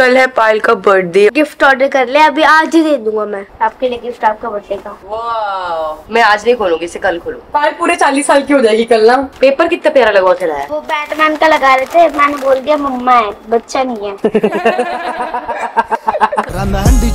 कल है पायल का बर्थडे, गिफ्ट ऑर्डर कर ले, अभी आज ही दे दूंगा मैं आपके लिए गिफ्ट, आपका बर्थडे का। वाह, मैं आज नहीं खोलूंगी, इसे कल खोलूँ। पायल पूरे 40 साल की हो जाएगी कल ना। पेपर कितना प्यारा लगा हुआ है, वो बैटमैन का लगा रहे थे, मैंने बोल दिया मम्मा है, बच्चा नहीं है।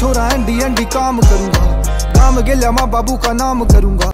छोरा काम करूँगा, काम गेला माँ बाबू का नाम करूँगा।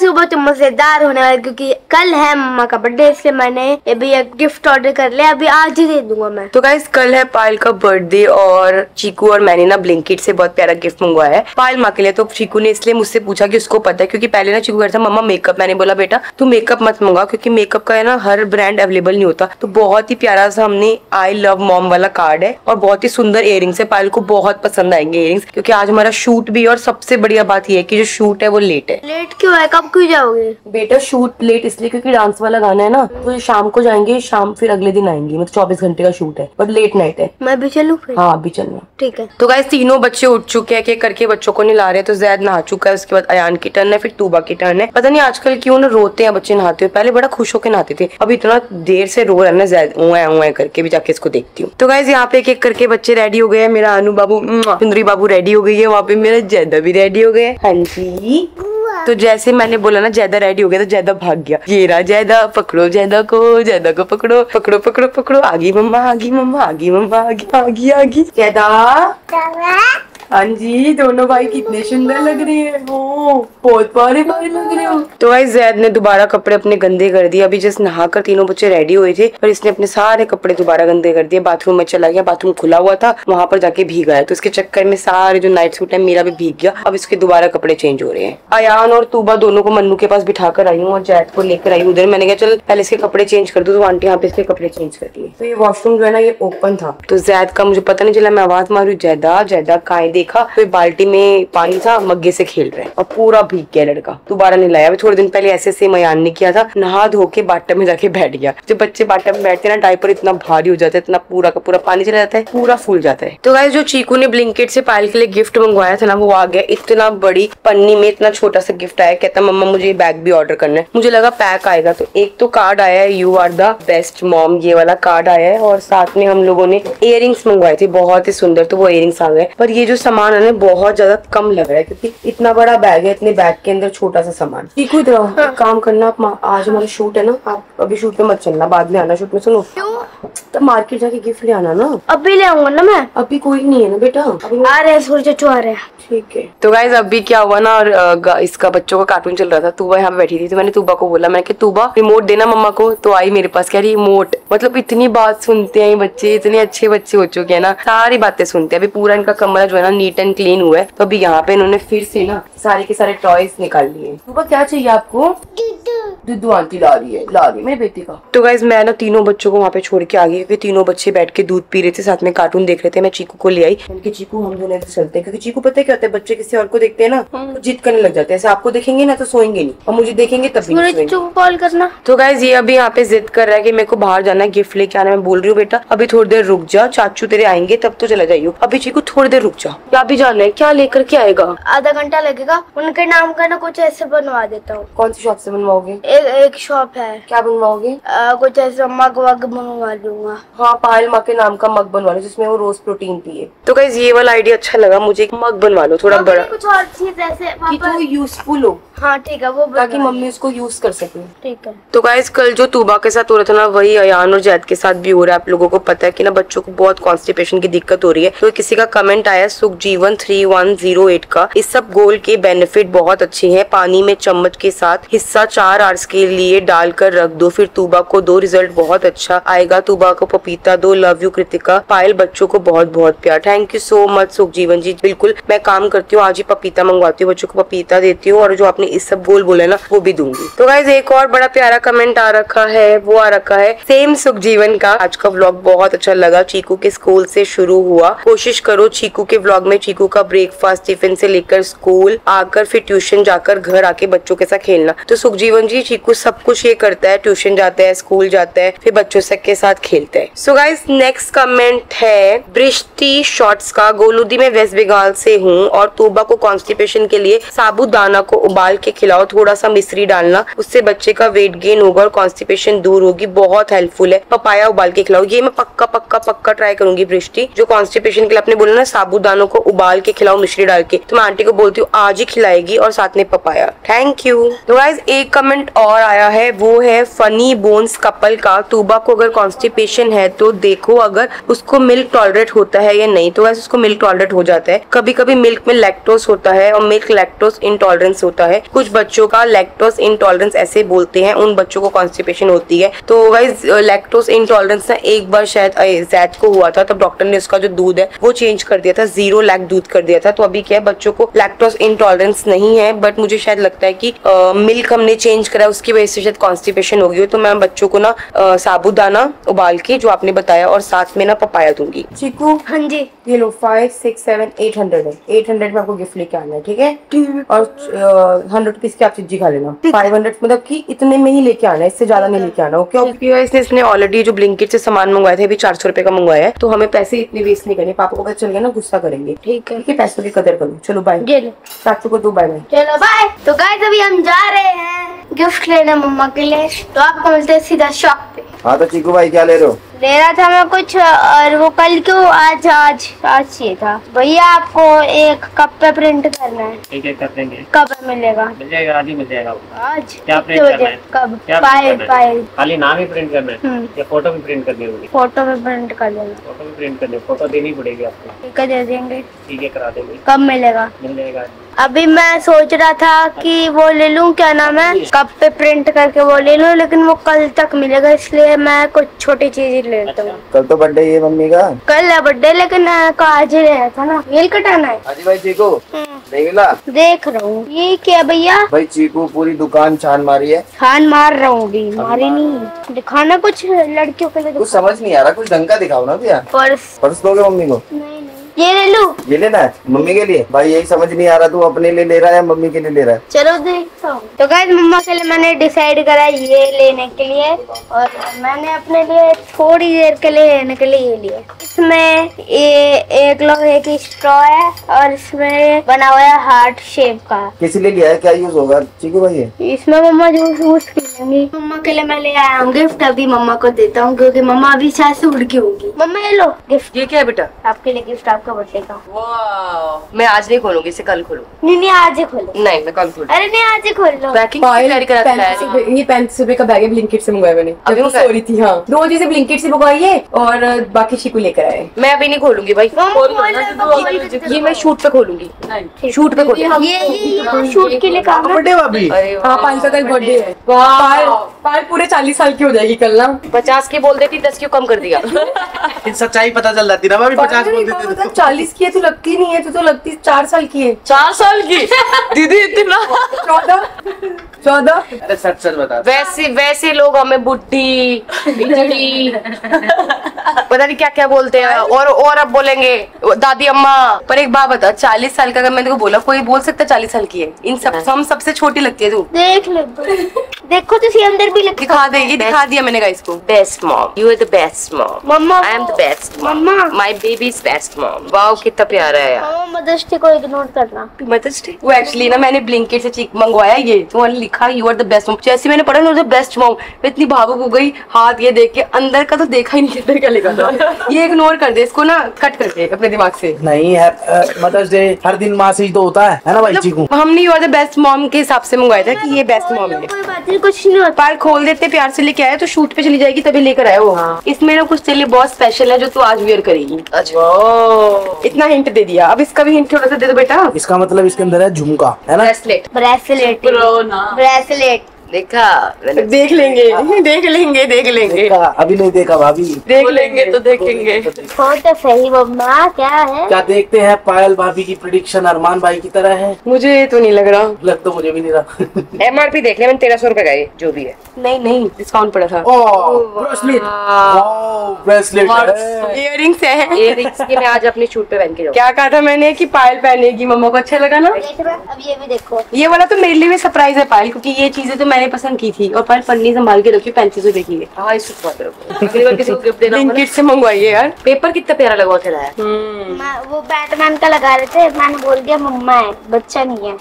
सुबह तो मजेदार होने वाला क्योंकि कल है मम्मा का बर्थडे, इसलिए मैंने अभी एक गिफ्ट ऑर्डर कर लिया, अभी आज ही दे दूंगा मैं। तो गाइस कल है पायल का बर्थडे और चीकू और मैंने ना ब्लिंकिट से बहुत प्यारा गिफ्ट मंगवाया है पायल माँ के लिए। तो चीकू ने इसलिए मुझसे पूछा कि उसको पता है, क्योंकि पहले ना चीकू कहता था मम्मा मेकअप, मैंने बोला बेटा तू मेकअप मत मंगा क्योंकि मेकअप का है ना हर ब्रांड अवेलेबल नहीं होता। तो बहुत ही प्यारा सा हमने आई लव मॉम वाला कार्ड है और बहुत ही सुंदर इयररिंग्स है, पायल को बहुत पसंद आएंगे इयररिंग्स, क्योंकि आज हमारा शूट भी है और सबसे बढ़िया बात यह है कि जो शूट है वो लेट है। लेट क्यों है, कब क्यों जाओगे? बेटा शूट लेट इसलिए क्योंकि डांस वाला गाना है ना, तो शाम को जाएंगे, शाम फिर अगले दिन आएंगे, मतलब 24 घंटे का शूट है बट लेट नाइट है। मैं भी चलूं फिर? हाँ भी चलना। ठीक है। तो गाइस तीनों बच्चे उठ चुके हैं, करके बच्चों को नहला रहे हैं। तो जैद नहा चुका है, उसके बाद अयान की टर्न है, फिर तूबा की टर्न है। पता नहीं आजकल क्यों ना रोते हैं बच्चे नहाते हुए, पहले बड़ा खुश होकर नहाते थे, अब इतना देर से रो रहा है ना जैद, ऊँ करके भी जाके इसको देखती हूँ। तो गाइस यहाँ पे एक एक करके बच्चे रेडी हो गए हैं, मेरा अनु बाबू सुंदरी बाबू रेडी हो गई है, वहाँ पे मेरा जैदा भी रेडी हो गए। हाँ जी, तो जैसे मैंने बोला ना जैदा रेडी हो गया तो जैदा भाग गया, ये रहा जैदा, पकड़ो जैदा को पकड़ो पकड़ो पकड़ो पकड़ो, आगी मम्मा आगी मम्मा आगी मम्मा आगी आगी आगी। जैदा हाँ जी, दोनों भाई कितने सुंदर लग रहे हैं, वो बहुत प्यारे भाई लग रहे हो। तो भाई जैद ने दोबारा कपड़े अपने गंदे कर दिए, अभी जस्ट नहाकर तीनों बच्चे रेडी हुए थे पर इसने अपने सारे कपड़े दोबारा गंदे कर दिए। बाथरूम में चला गया, बाथरूम खुला हुआ था, वहाँ पर जाके भीगा है, तो इसके चक्कर में सारे जो नाइट सूट है मेरा भी भीग गया। अब इसके दोबारा कपड़े चेंज हो रहे हैं। अयान और तूबा दोनों को मन्नू के पास बिठा कर आई हूँ और जैद को लेकर आई। उधर मैंने कहा चल पहले इसके कपड़े चेंज कर दूँ, तो आंटी यहाँ पे इसके कपड़े चेंज कर दिए। तो ये वॉशरूम जो है ना ये ओपन था, तो जैद का मुझे पता नहीं चला, मैं आवाज मारू जैदा जैदा का देखा तो बाल्टी में पानी था, मग्गे से खेल रहे हैं और पूरा भीग गया लड़का, दोबारा नहीं लाया। थोड़े दिन पहले ऐसे सेम अयान ने किया था, नहा धो के बाटा में जाके बैठ गया। जब बच्चे बाटा में बैठते ना डायपर इतना भारी हो जाता है, इतना पूरा का पूरा पानी चला जाता है, पूरा फूल जाता है। तो गाइस जो चीकू ने ब्लिंकिट से पायल के लिए गिफ्ट मंगवाया था ना वो आ गया, इतना बड़ी पन्नी में इतना छोटा सा गिफ्ट आया। कहता मम्मा मुझे बैग भी ऑर्डर करना है, मुझे लगा पैक आएगा, तो एक तो कार्ड आया है you are the best mom, ये वाला कार्ड आया है और साथ में हम लोगों ने इयररिंग्स मंगवाए थे बहुत ही सुंदर, तो वो इयररिंग्स आ गए। पर ये जो सामान है बहुत ज्यादा कम लग रहा है क्योंकि इतना बड़ा बैग है, इतने बैग के अंदर छोटा सा सामान। ठीक है, काम करना आप, आज हमारा शूट है ना, आप अभी शूट पे मत चलना, बाद में आना शूट में। सुनो तो मार्केट जाके गिफ्ट ले आना ना, अभी ले आऊंगा ना मैं, अभी कोई नहीं है ना बेटा, आ रहे सूर्य चो आ रहे हैं। ठीक है। तो गाइस अभी क्या हुआ ना, और इसका बच्चों का कार्टून चल रहा था, तूबा यहाँ पे बैठी थी, तो मैंने तूबा को बोला, मैंने कहा तूबा रिमोट देना मम्मा को, तो आई मेरे पास, कह रही रिमोट, मतलब इतनी बात सुनते हैं बच्चे, इतने अच्छे बच्चे हो चुके हैं ना, सारी बातें सुनते हैं। अभी पूरा इनका कमरा जो है ना नीट एंड क्लीन हुआ है, तो अभी यहाँ पे इन्होंने फिर से ना सारे के सारे टॉयज निकाल लिए। तूबा क्या चाहिए आपको? दुद्दू आंटी ला रही है मेरे बेटी का। तो गाइस मैं ना तीनों बच्चों को वहाँ पे छोड़ के आ गई क्योंकि तीनों बच्चे बैठ के दूध पी रहे थे, साथ में कार्टून देख रहे थे। मैं चीकू को ले आई, उनके चीकू हम दोनों चलते हैं, क्योंकि चीकू पता है क्या होता है, बच्चे किसी और को देखते हैं ना तो जिद करने लग जाते हैं, ऐसे आपको देखेंगे ना तो सोएंगे नहीं और मुझे देखेंगे तब भी नहीं सोएंगे। तो गाइस ये अभी यहाँ पे जिद कर रहा है की मेरे को बाहर जाना है, गिफ्ट लेके आना। मैं बोल रही हूँ बेटा अभी थोड़ी देर रुक जा, चाचू तेरे आएंगे तब तो चला जाइयो, अभी चीकू थोड़ी देर रुक जा, क्या भी जाना है, क्या लेकर के आएगा? आधा घंटा लगेगा, उनके नाम का ना कुछ ऐसे बनवा देता हूँ। कौन सी शॉप से बनवाओगे? एक शॉप है, क्या बनवाओगे? कुछ ऐसा मग वग बनवा लूंगा। हाँ पायल माँ के नाम का मग बनवा लो जिसमें वो रोज प्रोटीन पिए। तो गाइस ये वाला आइडिया अच्छा लगा मुझे, मग बनवा लो थोड़ा बड़ा, कुछ और चीज ऐसे कि तो यूजफुल हो। हाँ ठीक है, वो ताकि मम्मी उसको यूज कर सके। ठीक है। तो गाइस कल जो तूबा के साथ हो रहा था ना वही अयान और जैद के साथ भी हो रहा है। आप लोगों को पता है कि ना बच्चों को बहुत कॉन्स्टिपेशन की दिक्कत हो रही है, तो किसी का कमेंट आया सुखजीवन 3108 का, इस सब गोल के बेनिफिट बहुत अच्छे है, पानी में चम्मच के साथ हिस्सा 4 आवर्स के लिए डालकर रख दो, फिर तूबा को दो, रिजल्ट बहुत अच्छा आएगा, तूबा को पपीता दो, लव यू कृतिका। पायल बच्चों को बहुत बहुत प्यार। Thank you so much Sukhjeevan ji, बिल्कुल मैं काम करती हूँ, आज ही पपीता मंगवाती हूँ, बच्चों को पपीता देती हूँ और जो आपने इस सब गोल बोला ना वो भी दूंगी। तो गाइज एक और बड़ा प्यारा कमेंट आ रखा है, वो आ रखा है सेम सुखजीवन का, आज का व्लॉग बहुत अच्छा लगा, चीकू के स्कूल से शुरू हुआ, कोशिश करो चीकू के व्लॉग में चीकू का ब्रेकफास्ट टिफिन से लेकर स्कूल आकर फिर ट्यूशन जाकर घर आके बच्चों के साथ खेलना। तो सुखजीवन जी चीकू सब कुछ ये करता है, ट्यूशन जाता है, स्कूल जाता है, फिर बच्चों के साथ खेलता है। सो गाइज नेक्स्ट कमेंट है बृष्टि शॉर्ट्स का, गोलूदी में वेस्ट बंगाल से हूँ और तोबा को कॉन्स्टिपेशन के लिए साबूदाना को उबाल के खिलाओ, थोड़ा सा मिश्री डालना, उससे बच्चे का वेट गेन होगा और कॉन्स्टिपेशन दूर होगी, बहुत हेल्पफुल है, पपाया उबाल के खिलाओ। ये मैं पक्का पक्का पक्का ट्राई करूंगी बृष्टि, जो कॉन्स्टिपेशन के लिए आपने बोला ना साबूदानों को उबाल के खिलाओ मिश्री डाल के, तो मैं आंटी को बोलती हूँ आज ही खिलाएगी और साथ में पपाया। Thank you. तो गाइज एक कमेंट और आया है, वो है फनी बोन्स कपल का, तोबा को अगर कॉन्स्टिपेशन है तो देखो अगर उसको मिल्क टॉलरेट होता है या नहीं। तो गाइस उसको मिल्क टॉलरेट हो जाता है, कभी कभी मिल्क में लैक्टोज होता है और मिल्क लैक्टोज इंटॉलरेंस होता है, कुछ बच्चों का लैक्टोज इंटॉलरेंस ऐसे बोलते हैं, उन बच्चों को कॉन्स्टिपेशन होती है। तो गाइस लैक्टोज इंटॉलरेंस ना एक बार शायद जैद को हुआ था, तब डॉक्टर ने उसका जो दूध है वो चेंज कर दिया था, 0 लाख दूध कर दिया था। तो अभी क्या है बच्चों को लैक्टोज इंटॉलरेंस नहीं है, बट मुझे शायद लगता है की मिल्क हमने चेंज करा उसकी वजह से शायद कॉन्स्टिपेशन हो गई। तो मैं बच्चों को ना साबुदाना ना उबाल के जो आपने बताया और साथ में ना पपाया दूंगी। चीकू हाँ जी, ये लो 5, 6, 7, 800 है, 800 में आपको गिफ्ट लेके आना है, ठीक है? और 100 रुपीज की आप चिज्जी खा लेना, 500 मतलब कि इतने में ही लेके आना है, इससे ज्यादा नहीं लेके आना। ओके, इसने ऑलरेडी जो ब्लिंकिट से सामान मंगवाया था अभी 400 रुपए का मंगवाया है, तो हमें पैसे इतने वेस्ट नहीं करने, पापा को पता चल गया ना गुस्सा करेंगे, ठीक है? पैसों की कदर करो। चलो बाय, चाचू को दो बाय बाय, चलो बाय। तो गाइस अभी हम जा रहे हैं गिफ्ट लेना मम्मा के लिए, तो आपको मिलते हैं सीधा शॉप पे। हाँ तो चीकू भाई क्या ले रहे हो? ले रहा था मैं कुछ, और वो कल क्यों, आज आज आज चाहिए था भैया। आपको एक कप पे प्रिंट करना है, ठीक है कर देंगे। कब मिलेगा? मिल जाएगा, आज ही मिल जाएगा। आज क्या प्रिंट करना है? कब? File file. खाली नाम ही प्रिंट करना है या फोटो भी प्रिंट करनी होगी? फोटो भी प्रिंट कर देना। फोटो भी प्रिंट करनी, फोटो देनी पड़ेगी आपको, ठीक है? दे देंगे, ठीक है करा देंगे। कब मिलेगा? मिल जाएगा। अभी मैं सोच रहा था कि वो ले लूं, क्या नाम है, कप पे प्रिंट करके वो ले लूं, लेकिन वो कल तक मिलेगा, इसलिए मैं कुछ छोटी चीजें ले लेता हूँ। कल तो बर्थडे है मम्मी का, कल है बर्थडे, लेकिन आज ही लेना था ना, ये कटाना है। अजी भाई चीकू नहीं मिला, देख रहा हूँ। ये क्या भैया? भाई चीकू पूरी दुकान छान मारी है। छान मार रहा हूँ भी, मारी नहीं, दिखाना कुछ लड़कियों के लिए, कुछ समझ नहीं आ रहा, कुछ ढंग का दिखाओ ना भैया। पर्स, पर्स दोगे मम्मी को? ये ले लूं? ये लेना है मम्मी के लिए? भाई यही समझ नहीं आ रहा, तू अपने लिए ले रहा है मम्मी के लिए ले रहा है? चलो देखता हूँ। तो गाइस मम्मा के लिए मैंने डिसाइड करा ये लेने के लिए, और मैंने अपने लिए थोड़ी देर के लिए लेने के लिए ये लिया। इसमें ये एक लोहे की स्ट्रॉ है और इसमें बना हुआ है हार्ट शेप का। किस लिए लिया है, क्या यूज होगा चीकू भाई इसमें? मम्मा जूस वूस पीएंगी। मम्मा के लिए मैं ले आया हूँ गिफ्ट, अभी मम्मा को देता हूँ क्योंकि मम्मा अभी शायद से उड़ के होगी। मम्मा ये लो गिफ्ट। ये क्या है बेटा? आपके लिए गिफ्ट, का बर्थडे का। वाह, मैं आज नहीं खोलूंगी इसे, कल खोलूँ। नहीं आज ही खोलो। नहीं मैं कल खोलूँ। अरे नहीं आज ही खोल लो। पैकिंग तैयारी करा है। ये 35 रुपए का बैग है, ब्लिंकिट से मंगवाया मैंने, अभी सो रही थी। हाँ 2 चीजें ब्लिंकिट से मंगवाई है और बाकी चीकू लेकर आए। मैं अभी नहीं खोलूंगी भाई, ये मैं शूट पे खोलूंगी, शूट पे खोलूंगी, ये शूट के लिए काम है। हाँ 500 का बर्थडे है, पाल पूरे 40 साल की हो जाएगी कल ना। 50 की बोल देती, 10 क्यों कम कर दिया? सच्चाई पता चल जाती ना, 50 बोल देती। 40 की है तो लगती नहीं है, तो लगती 4 साल की है। 4 साल की दीदी इतना 14। अरे सच सच बता, वैसे वैसे लोग हमें बुढ़ी बिजड़ी पता नहीं क्या क्या बोलते हैं, और अब बोलेंगे दादी अम्मा। पर एक बात बता, 40 साल का अगर मैंने को बोला, कोई बोल सकता 40 साल की है? इन सब हम सबसे छोटी लगती है तू। देख ले, देखो तो अंदर भी लगती, दिखा देगी, दिखा दिया मैंने गाइस को। Best mom, you are the best mom mamma, I am the best mamma, my baby is best mom. Wow कितना प्यारा है यार। मदर्स डे को इग्नोर करना, मदर्स डे वो एक्चुअली ना मैंने ब्लिंकिट से चीक मंगवाया, ये तो लिखा you are the best mom, जैसे मैंने पढ़ा ना बेस्ट मॉम, मैं इतनी भावुक हो गई। हाथ ये देख के अंदर का तो देखा ही नहीं, अंदर क्या लिखा था। ये इग्नोर कर दे, इसको ना कट कर दे अपने दिमाग से। नहीं है मदर्स डे हर दिन माँ से ही तो होता है ना भाई चीकू? हमने you are the best mom के हिसाब से मंगवाया था कि ये बेस्ट मॉम है। कुछ नहीं, पाल खोल देते, प्यार से लेके आया तो शूट पे चली जाएगी, तभी लेकर आए हो। इसमें ना कुछ तेरे लिए बहुत स्पेशल है जो तू आज वेयर करेगी। इतना हिंट दे दिया, अब इसका भी हिंट थोड़ा सा दे दो बेटा। इसका मतलब इसके अंदर है झुमका, है ना? Bracelet, bracelet, bracelet. देखा, देख लेंगे, देख लेंगे, देख लेंगे। अभी नहीं देखा भाभी, देख लेंगे तो देखेंगे। तो सही मम्मा क्या है, क्या देखते हैं? पायल भाभी की प्रेडिक्शन अरमान भाई की तरह है, मुझे तो नहीं लग रहा। लग तो मुझे भी नहीं रहा। MRP देख ले, मैंने 1300 रुपए का है, जो भी है। नहीं नहीं डिस्काउंट पड़ा था। ब्रेसलेट, ब्रेसलेट, इयररिंग्स है। इयररिंग्स की मैं आज अपने शूट पे पहन के, क्या कहा था मैंने कि पायल पहनेगी, मम्मा को अच्छा लगा ना। अब ये भी देखो, ये वाला तो मेरे लिए सरप्राइज है पायल, क्योंकि ये चीजें तो मैंने पसंद की थी और पर पन्नी संभाल के रखी 35 रुपए की है। अगली बार किसी को गिफ्ट देना ब्लिंकिट से मंगवाइए यार। पेपर कितना प्यारा लगा होता है यार, वो बैटमैन का लगा रहे थे, मैंने बोल दिया मम्मा है बच्चा नहीं है।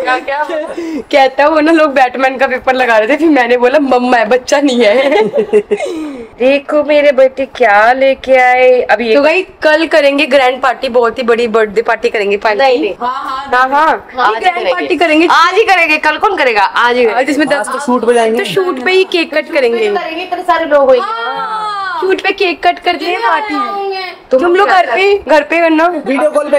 क्या क्या कहता है वो ना, लोग बैटमैन का पेपर लगा रहे थे फिर मैंने बोला मम्मा है बच्चा नहीं है। देखो मेरे बेटे क्या लेके आए। अभी तो भाई कल करेंगे ग्रैंड पार्टी, बहुत ही बड़ी बर्थडे पार्टी करेंगे। आज ही करेंगे, कल कौन करेगा? आज ही, जिसमें शूट पे ही केक कट करेंगे, इतने सारे लोग शूट पे केक कट करते हैं पार्टी। तुम लोग घर पे करना, वीडियो कॉल पे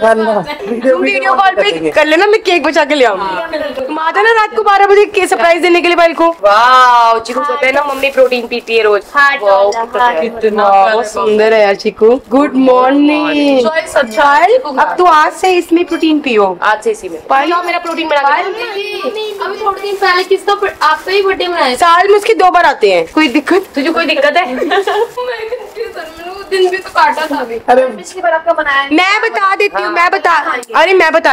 खाना, वीडियो कॉल पे कर लेना, मैं केक बचा के ले आऊंगी। तुम आ जाना रात को 12 बजे केक सरप्राइज देने के लिए भाई को। वाह चिकू कहते हैं ना मम्मी प्रोटीन पीती है रोज। कितना सुंदर है यार चिकू। Good morning. अब तो आज से इसमें प्रोटीन पियो, आज से इसी में मेरा प्रोटीन बना। अभी थोड़े दिन पहले किसका आपका ही बर्थडे मनाया। साल में उसकी 2 बार आते हैं। कोई दिक्कत? तुझे कोई दिक्कत है? दिन भी तो काटा था भी। अरे पिछली बार आपका मनाया, मैं बता देती हूँ, मैं बता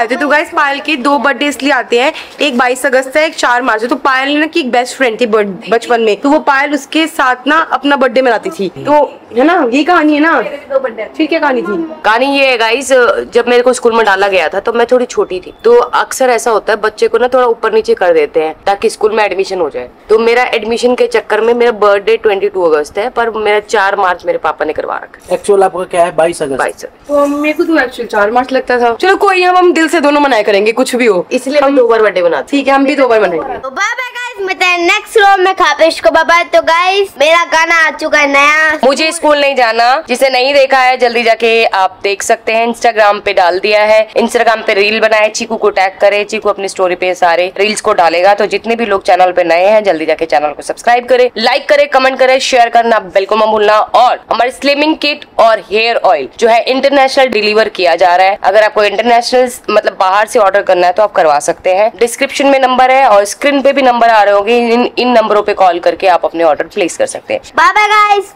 देती हूँ। तो गाइस पायल के 2 बर्थडे इसलिए आते हैं, एक 22 अगस्त है, एक 4 मार्च है। तो पायल ना की एक बेस्ट फ्रेंड थी बचपन में, तो वो पायल उसके साथ ना अपना बर्थडे मनाती थी। तो है ना ये कहानी है ना, 2 बर्थडे। फिर क्या कहानी थी? कहानी ये है गाइस, जब मेरे को स्कूल में डाला गया था तो मैं थोड़ी छोटी थी, तो अक्सर ऐसा होता है बच्चे को ना थोड़ा ऊपर नीचे कर देते हैं ताकि स्कूल में एडमिशन हो जाए। तो मेरा एडमिशन के चक्कर में, मेरा बर्थडे 22 अगस्त है पर मेरा 4 मार्च मेरे पापा ने करवा। एक्चुअल आपका क्या है? 22 अगस्त। तो मेरे को तो एक्चुअल 4 मार्च लगता था। चलो कोई, हम दिल से दोनों मनाया करेंगे, कुछ भी हो, इसलिए हम 2 बार बर्थडे मनाते। ठीक है, हम भी 2 बार मनाएंगे। तो बाय बाय गाइस, मिलते हैं नेक्स्ट व्लॉग में। खापेश को बाय बाय। तो गाइस मेरा गाना आ चुका है नया, मुझे स्कूल नहीं जाना। जिसे नहीं देखा है जल्दी जाके आप देख सकते हैं, इंस्टाग्राम पे डाल दिया है। इंस्टाग्राम पे रील बनाए, चिकू को टैग करे, चिकू अपनी स्टोरी पे सारे रील्स को डालेगा। तो जितने भी लोग चैनल पे नए हैं जल्दी जाके चैनल को सब्सक्राइब करे, लाइक करे, कमेंट करे, शेयर करना बिल्कुल मत भूलना। और हमारे स्लिमिंग किट और हेयर ऑयल जो है इंटरनेशनल डिलीवर किया जा रहा है। अगर आपको इंटरनेशनल मतलब बाहर से ऑर्डर करना है तो आप करवा सकते हैं। डिस्क्रिप्शन में नंबर है और स्क्रीन पे भी नंबर आ रहे होंगे, इन नंबरों पे कॉल करके आप अपने ऑर्डर प्लेस कर सकते हैं। Bye bye guys.